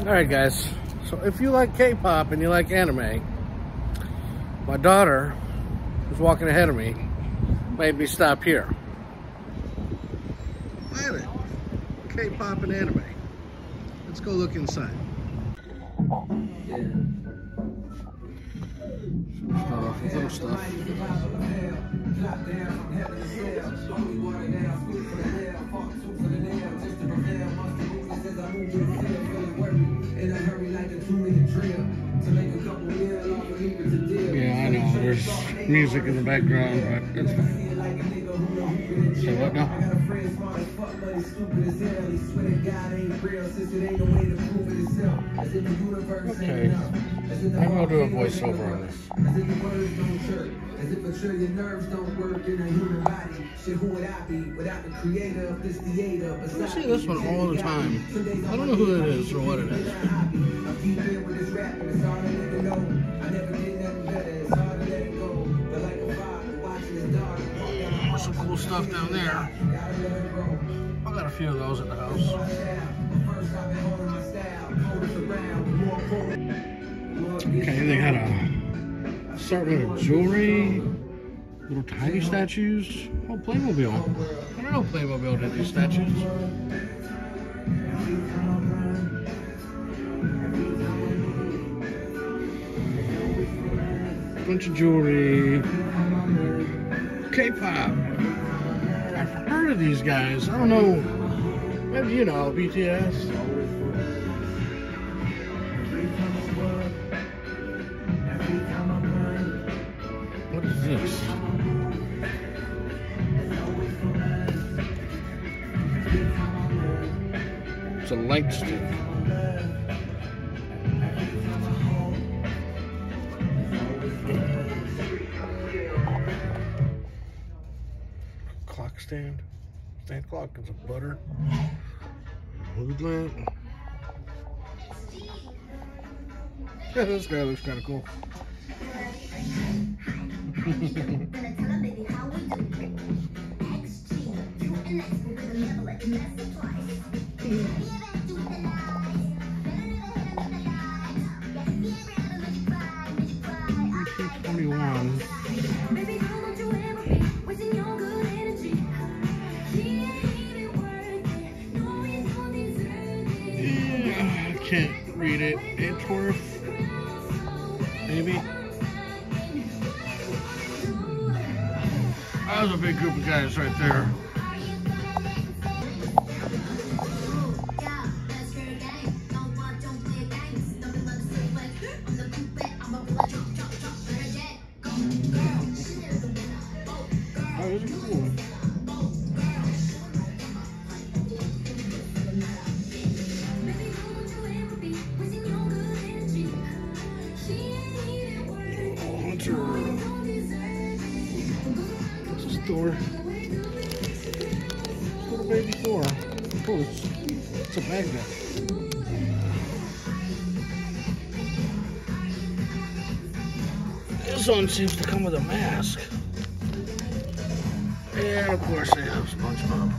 Alright guys, so if you like K-pop and you like anime, my daughter, who's walking ahead of me, made me stop here. Violet K-pop and anime. Let's go look inside. Start off with little stuff. Yeah, I know. There's music in the background, but that's fine. So what now? Okay. I'm gonna do a voiceover on this. As if the words don't chirp, as if a trillion nerves don't work in a human body. Shit, who would I be without the creator of this theater? I see this one all the time. I don't know who it is or what it is. I'm deep in with this rap, and it's hard to let it go. I never did nothing better, it's hard to let it go. But like a father watching his daughter. There's some cool stuff down there. I got a few of those in the house. First, I've been holding my style, hold us around, more forward. Okay, they got a assortment of jewelry, little tiny statues. Oh, Playmobil. I don't know if Playmobil did these statues. Bunch of jewelry. K-pop. I've heard of these guys. I don't know. Maybe you know, BTS. This. It's a light stick. Clock stand. Stand clock and some butter. Hood lamp. Yeah, this guy looks kind of cool. Yeah, I can't read it. It's worth maybe. That was a big group of guys right there. Oh, those are cool. Door. Little baby door. Oh, it's a magnet. This one seems to come with a mask. And of course they have SpongeBob.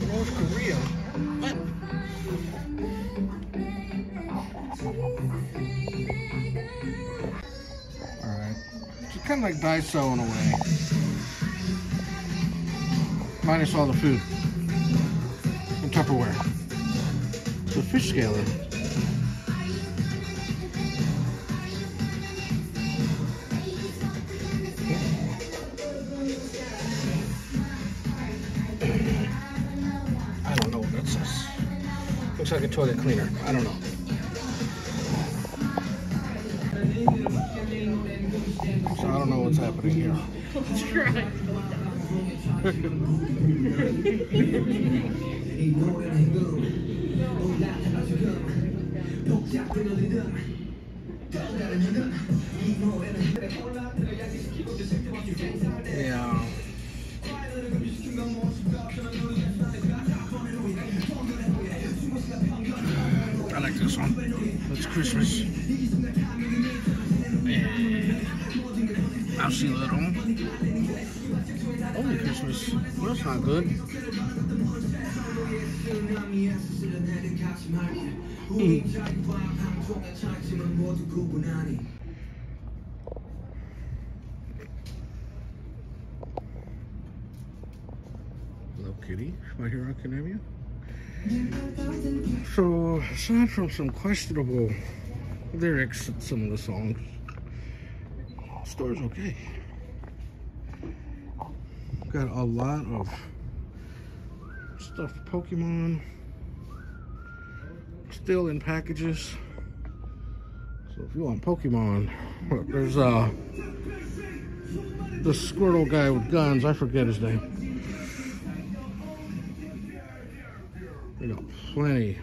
North Korea. What? Alright. It's kind of like Daiso in a way. Minus all the food. And Tupperware. It's a fish scaler. Looks like a toilet cleaner. I don't know. So I don't know what's happening here. Yeah. I like this one. It's Christmas. And I'll see you later on. Only Christmas. Well, that's not good. Hello Kitty, right here on Canavia. So, aside from some questionable lyrics in some of the songs, the store's okay. Got a lot of stuff for Pokemon, still in packages. So if you want Pokemon, look, there's the Squirtle guy with guns, I forget his name. We got plenty.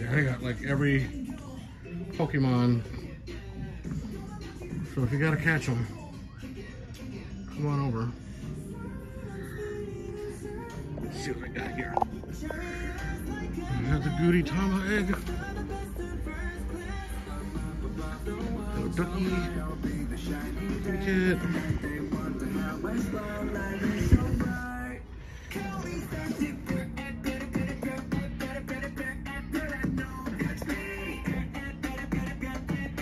I got like every Pokemon. So if you gotta catch them, come on over. Let's see what I got here. I got the Goody-Tama egg. Ducky, cat.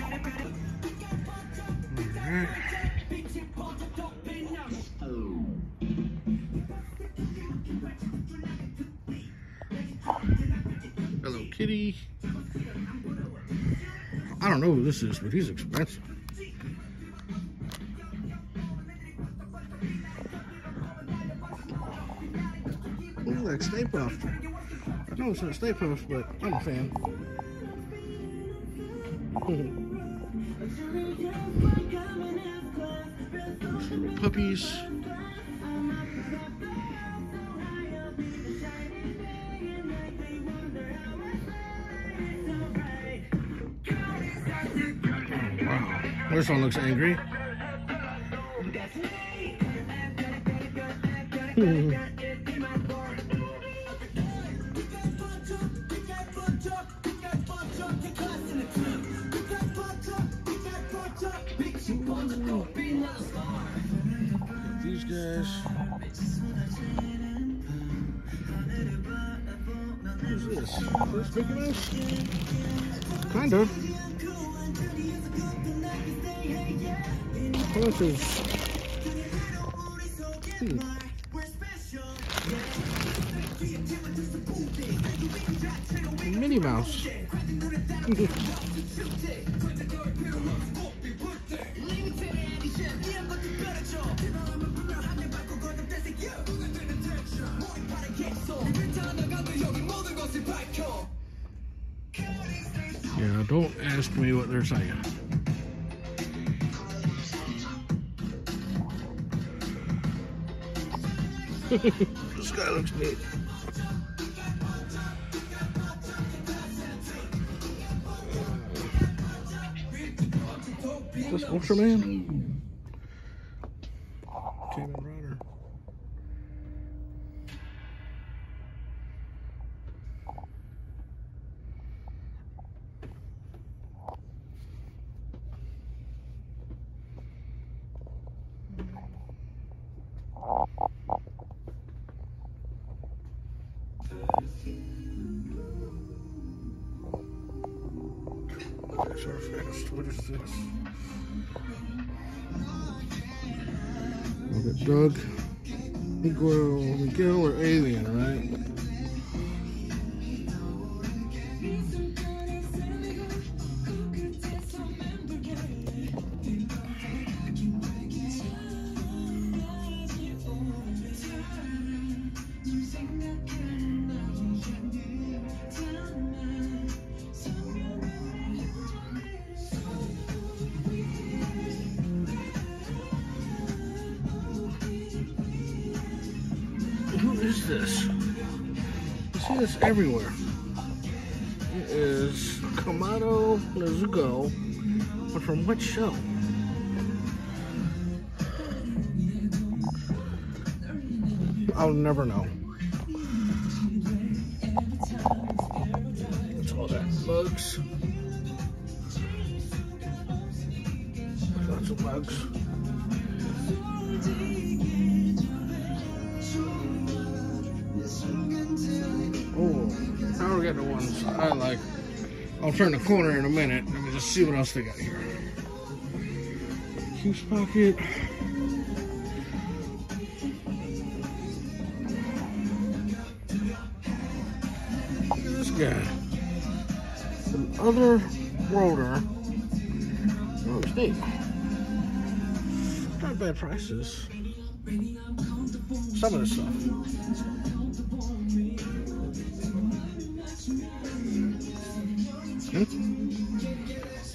Alright. Hello Kitty. I don't know who this is, but he's expensive. Ooh, like Stay Puft. I know it's not Stay Puft, but I'm a fan. Puppies. This one looks angry. These guys. Who's this? First Mickey Mouse? Kind of. Minnie Mouse. Yeah, don't ask me what they're saying. This guy looks neat. Is this Ultraman? Kamen Rider. What is this? We'll get Doug, Miguel, or Alien, right? Who is this? I see this everywhere. It is Kamado Tanjiro, but from what show? I'll never know. That's all that bugs. Lots of bugs. Oh, now we're getting the ones I like. I'll turn the corner in a minute. Let me just see what else they got here. Hughes Pocket. Yeah. Some other worlder. Oh, it's neat. Not bad prices. Some of this stuff.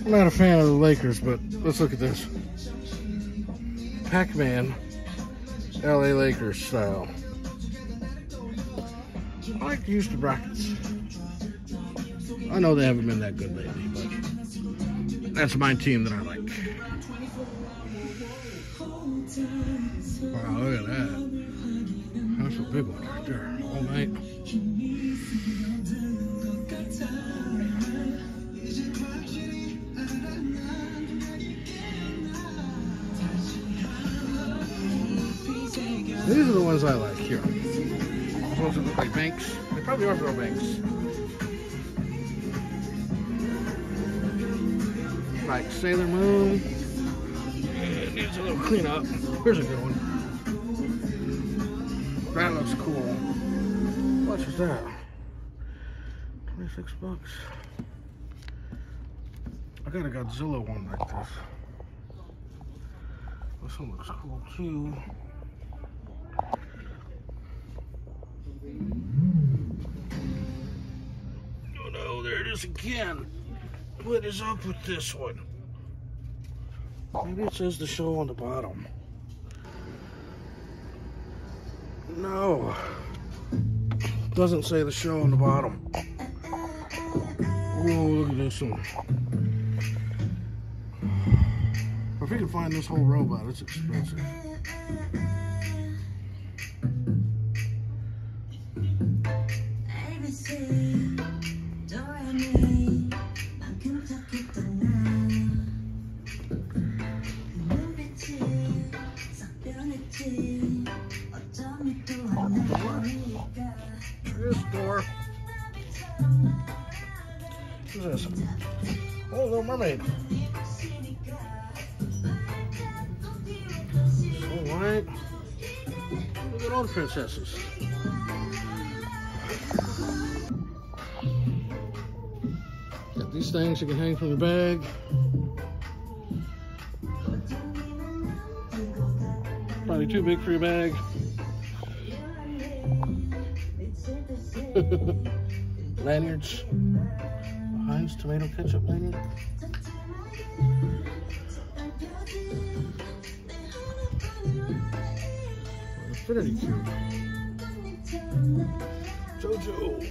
I'm not a fan of the Lakers, but let's look at this. Pac-Man, LA Lakers style. I like to use the brackets. I know they haven't been that good lately, but that's my team that I like. Wow, look at that. That's a big one right there. All night. These are the ones I like here. Those ones that look like banks. They probably are real banks. Like Sailor Moon. It needs a little cleanup. Here's a good one. That looks cool. What is that? 26 bucks. I got a Godzilla one like this. This one looks cool too. Oh no, there it is again. What is up with this one? Maybe it says the show on the bottom. No. It doesn't say the show on the bottom. Oh, look at this one. If we can find this whole robot, it's expensive. Oh, Little Mermaid. Alright. Look at all the princesses. Got these things you can hang from your bag. Probably too big for your bag. Lanyards. Heinz tomato ketchup lanyard. Infinity Cube. Jojo.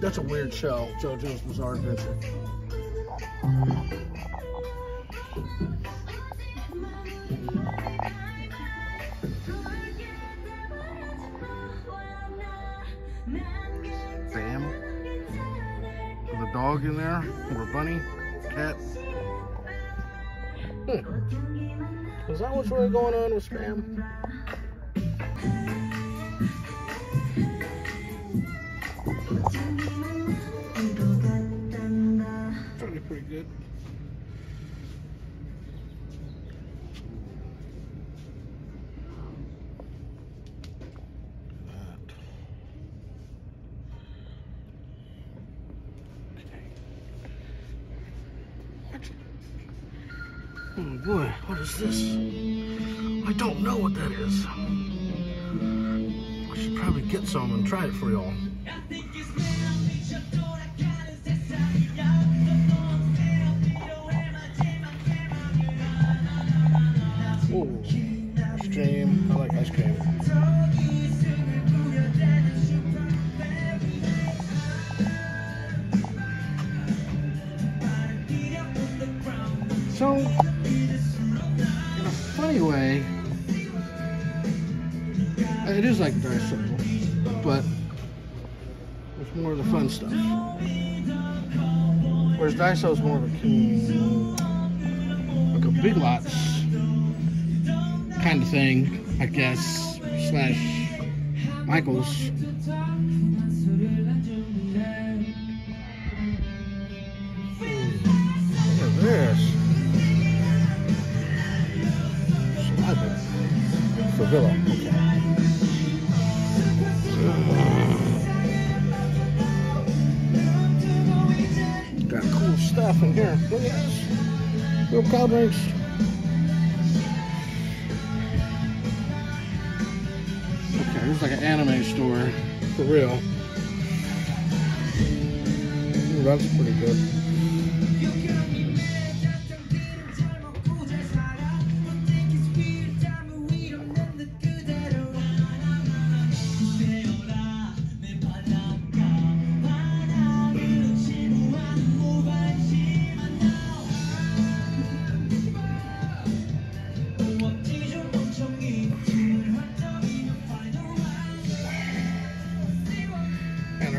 That's a weird show. Jojo's Bizarre Adventure. Dog in there, or a bunny, cat. Is that what's really going on with Spam? Probably pretty good. Oh boy, what is this? I don't know what that is. I should probably get some and try it for y'all. Oh, ice cream. I like ice cream. So, in a funny way, it is like very simple, but it's more of the fun stuff. Whereas Daiso is more of a Big Lots kind of thing, I guess, slash Michaels. This saliva for Villa. Okay. Got cool stuff in here. Look at this. Little cow drinks. Okay, this is like an anime store for real. Ooh, that's pretty good.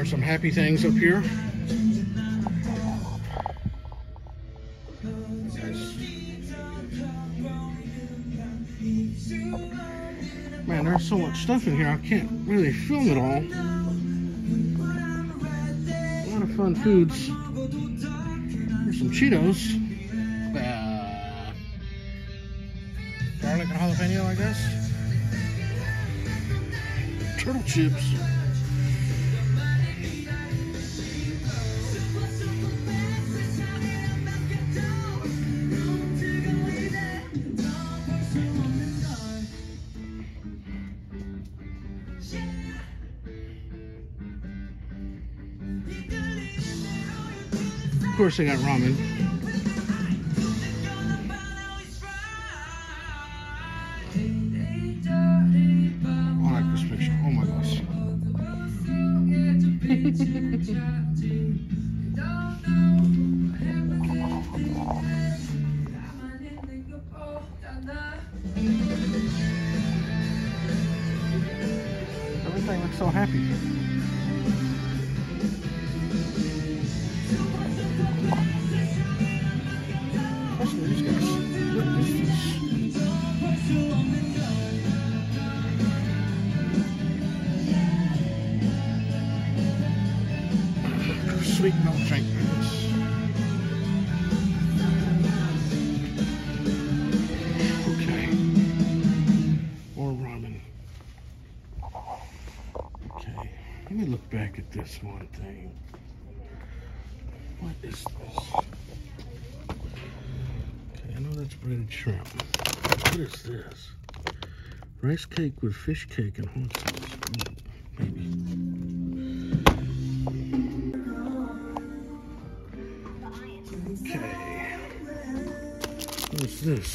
Some happy things up here. Man, there's so much stuff in here, I can't really film it all. A lot of fun foods. Here's some Cheetos. Garlic and jalapeno, I guess. Turtle chips. Of course they got ramen. I like this picture. Oh my gosh. Everything looks so happy. Sweet milk drink. Okay. More ramen. Okay. Let me look back at this one thing. What is this? Okay, I know that's breaded shrimp. What is this? Rice cake with fish cake and hot sauce. Maybe. Okay. What is this?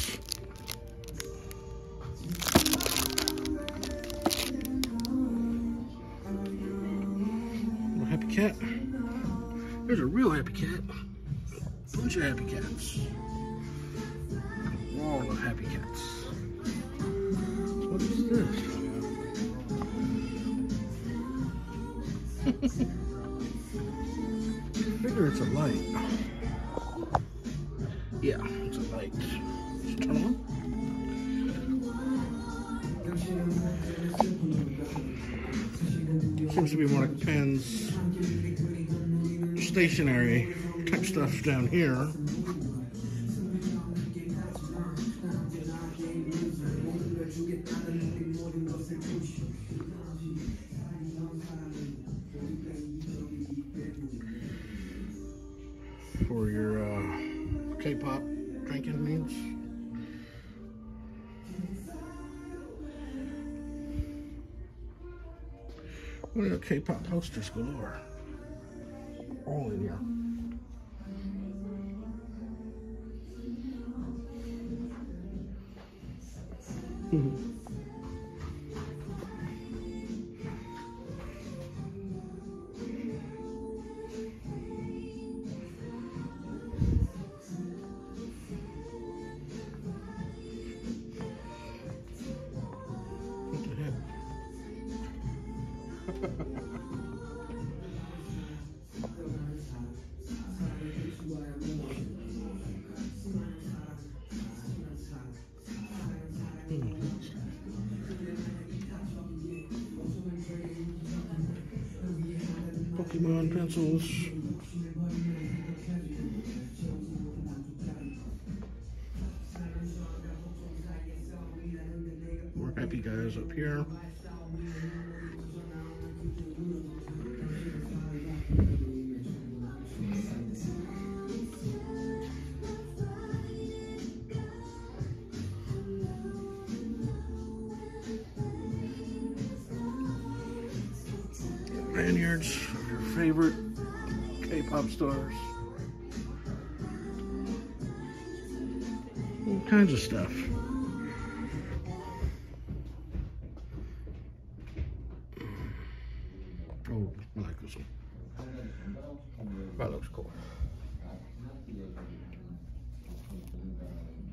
Little happy cat. There's a real happy cat. A bunch of happy cats. A wall of happy cats. What is this? I figure it's a light. Yeah, it's a light. Just turn on. Seems to be more like pens, stationary type stuff down here. For your K-pop drinking meals. What are K-pop posters galore? All in here. Pokemon pencils. More happy guys up here. Lanyards of your favorite K-pop stars. All kinds of stuff. Oh, I like this one. That looks cool.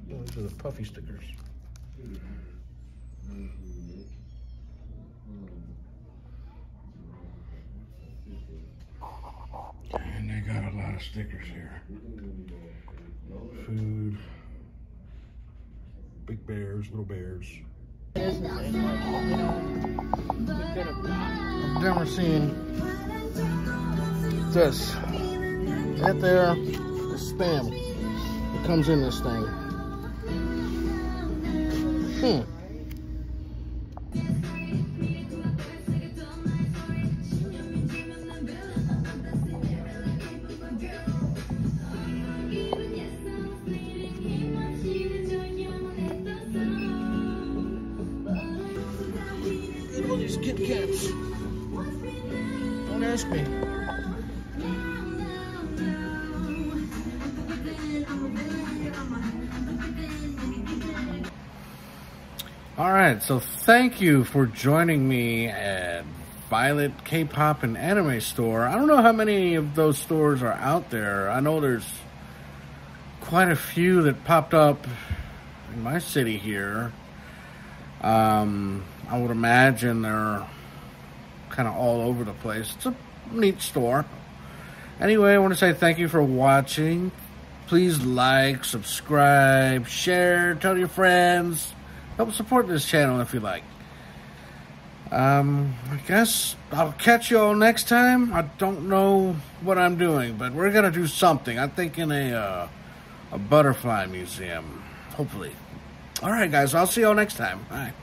Those are the puffy stickers. And they got a lot of stickers here. Food, big bears, little bears. Then we're seeing this. That there is spam that comes in this thing. Kit Kats. Don't ask me. All right, so thank you for joining me at Violet K-Pop and Anime Store. I don't know how many of those stores are out there. I know there's quite a few that popped up in my city here. I would imagine they're kind of all over the place. It's a neat store. Anyway, I want to say thank you for watching. Please like, subscribe, share, tell your friends. Help support this channel if you like. I guess I'll catch you all next time. I don't know what I'm doing, but we're going to do something. I think in a butterfly museum, hopefully. All right, guys, I'll see you all next time. Bye.